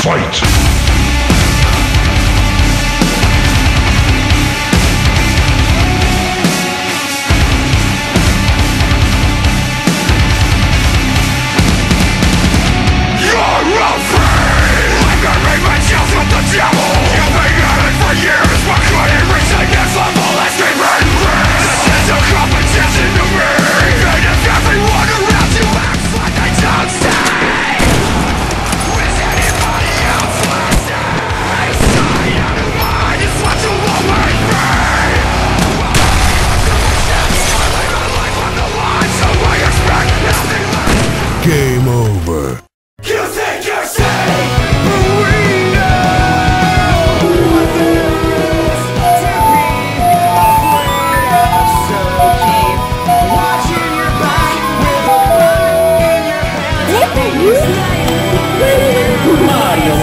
Fight! Game over. You think you're safe, but we know what this to be. So keep watching your back with a bug in your hand. Mario,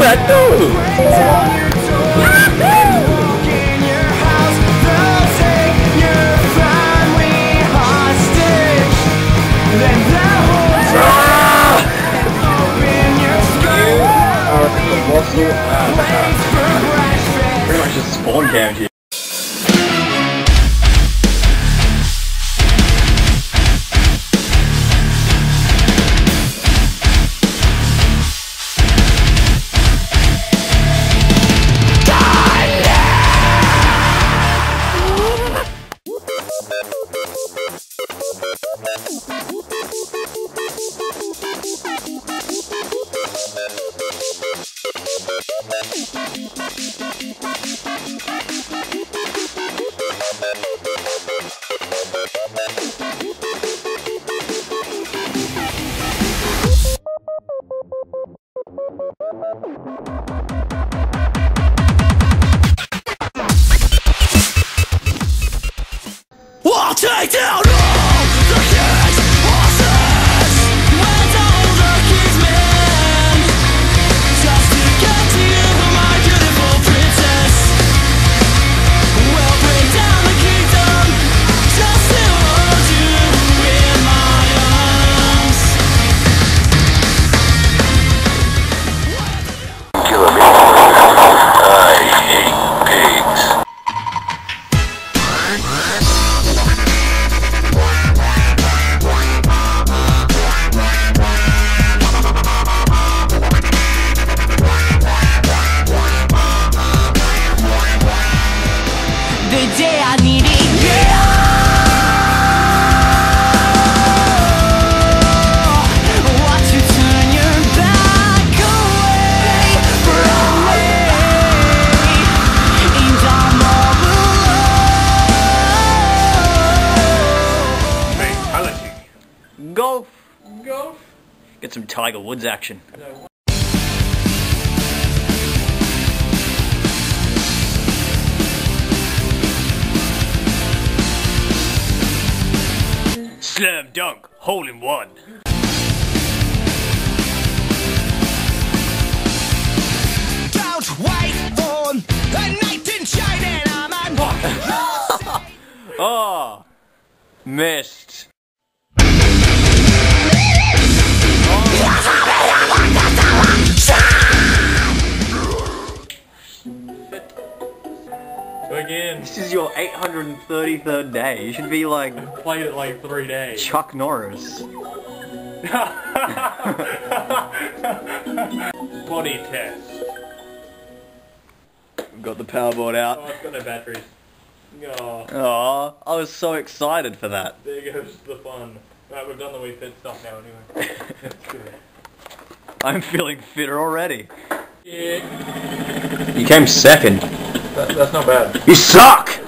battle, pretty much just spawn camped here. I'll take down all the kids' horses when all the kids' men, just to get to you, my beautiful princess. We'll bring down the kingdom just to hold you in my arms. Kill me. I hate pigs. Go. Get some Tiger Woods action. No. Slam dunk, hole in one. Don't wait for a night in China, I'm on one. Oh, missed. Again. This is your 833rd day. You should be like... I've played it like 3 days. Chuck Norris. Body test. Got the power board out. Oh, it's got no batteries. Oh. Oh, I was so excited for that. There goes the fun. Right, we've done the Wii Fit stuff now anyway. That's good. I'm feeling fitter already. Yeah. You came second. That's not bad. You suck!